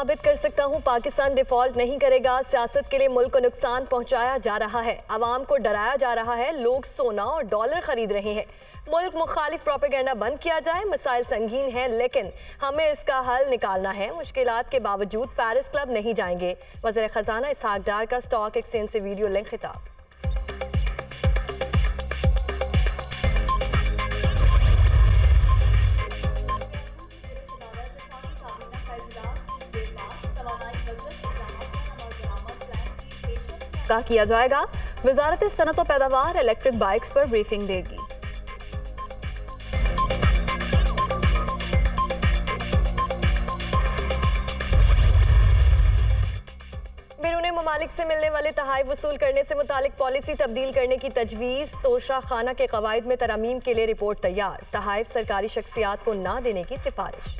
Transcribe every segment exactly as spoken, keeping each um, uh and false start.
साबित कर सकता हूँ, पाकिस्तान डिफॉल्ट नहीं करेगा। सियासत के लिए मुल्क को नुकसान पहुँचाया जा रहा है, आवाम को डराया जा रहा है, लोग सोना और डॉलर खरीद रहे हैं। मुल्क मुखालिफ प्रोपेगेंडा बंद किया जाए। मसाइल संगीन हैं लेकिन हमें इसका हल निकालना है। मुश्किलात के बावजूद पेरिस क्लब नहीं जाएंगे। वज़ीर खजाना इसहाक डार का स्टॉक एक्सचेंज से वीडियो लिंक खिताब। का किया जाएगा। वजारत सनत और पैदावार इलेक्ट्रिक बाइक्स पर ब्रीफिंग देगी। बिरूने ममालिक से मिलने वाले तहाई वसूल करने से मुतालिक पॉलिसी तब्दील करने की तजवीज़। तोशाखाना के कवायद में तरमीम के लिए रिपोर्ट तैयार। तहाइफ सरकारी शख्सियात को ना देने की सिफारिश।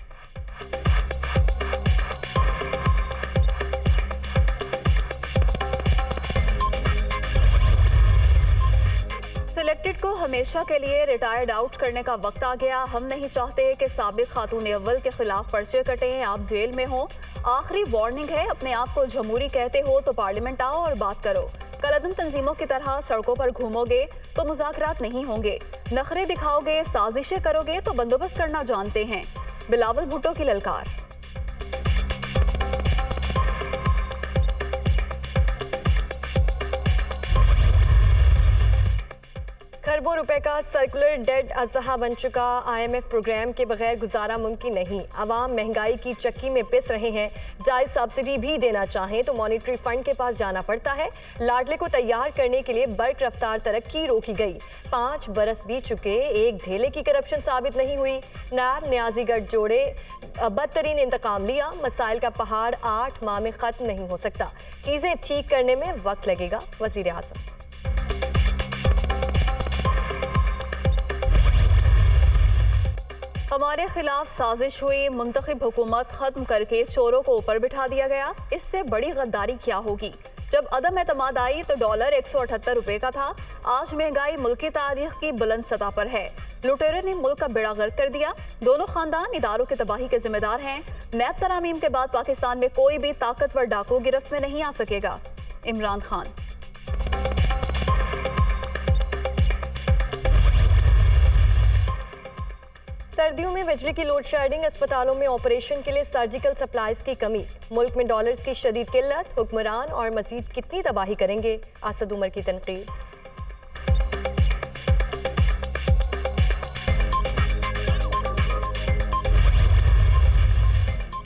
सिलेक्टेड को हमेशा के लिए रिटायर्ड आउट करने का वक्त आ गया। हम नहीं चाहते कि साबिक खातून अव्वल के खिलाफ पर्चे कटें। आप जेल में हो, आखिरी वार्निंग है। अपने आप को जमहूरी कहते हो तो पार्लियामेंट आओ और बात करो। कलदम तंजीमों की तरह सड़कों पर घूमोगे तो मुज़ाकरात नहीं होंगे। नखरे दिखाओगे, साजिशें करोगे तो बंदोबस्त करना जानते हैं। बिलावल भुट्टो की ललकार। खरबों रुपए का सर्कुलर डेड अजहा बन चुका। आईएमएफ प्रोग्राम के बगैर गुजारा मुमकिन नहीं। आवाम महंगाई की चक्की में पिस रहे हैं। जायज सब्सिडी भी देना चाहें तो मॉनिटरी फंड के पास जाना पड़ता है। लाडले को तैयार करने के लिए बर्क रफ्तार तरक्की रोकी गई। पाँच बरस भी चुके, एक धेले की करप्शन साबित नहीं हुई। नायब न्याजी गढ़ जोड़े बदतरीन इंतकाम लिया। मसाइल का पहाड़ आठ माह में खत्म नहीं हो सकता। चीज़ें ठीक करने में वक्त लगेगा। वज़ीर आज़म। हमारे खिलाफ साजिश हुई, मुंतखब हुकूमत खत्म करके चोरों को ऊपर बिठा दिया गया। इससे बड़ी गद्दारी क्या होगी। जब अदम एतमाद आई तो डॉलर एक सौ अठहत्तर रुपये का था। आज महंगाई मुल्क की तारीख की बुलंद सतह पर है। लुटेरों ने मुल्क का बेड़ा गर्क कर दिया। दोनों खानदान इदारों की तबाही के जिम्मेदार हैं। नैब तरामीम के बाद पाकिस्तान में कोई भी ताकतवर डाकू गिरफ्त में नहीं आ सकेगा। इमरान खान। सर्दियों में बिजली की लोड शेडिंग, अस्पतालों में ऑपरेशन के लिए सर्जिकल सप्लाइज की कमी। मुल्क में डॉलर्स की शदीद किल्लत। हुक्मरान और मजीद कितनी तबाही करेंगे। असद उमर की तनकीद।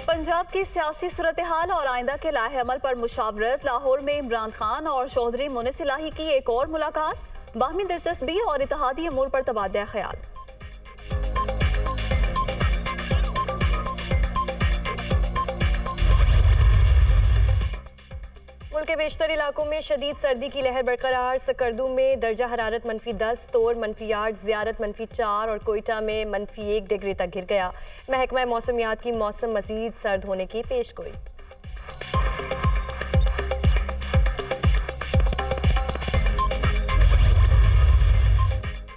पंजाब की सियासी सूरत हाल और आइंदा के लाहे अमल पर मुशावरत। लाहौर में इमरान खान और चौधरी मुनिस इलाही की एक और मुलाकात। बाहमी दिलचस्पी और इत्तेहादी अमूर पर तबादला ख्याल। मुल्क के बेशतर इलाकों में शदीद सर्दी की लहर बरकरार। सकरदू में दर्जा हरारत मनफी दस, तोर मनफी आठ, ज़ियारत मनफी चार और कोयटा में मनफी एक डिग्री तक गिर गया। महकमा मौसमियात की मौसम मजीद सर्द होने की पेशगोई।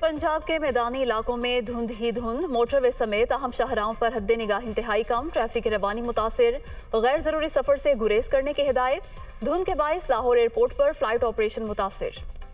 पंजाब के मैदानी इलाकों में धुंध ही धुंध। मोटरवे समेत अहम शाहराहों पर हद निगाह इंतहाई कम। ट्रैफिक की रवानी मुतासर। गैर ज़रूरी सफ़र से गुरेज करने की हिदायत। धुंध के बायस लाहौर एयरपोर्ट पर फ्लाइट ऑपरेशन मुतासर।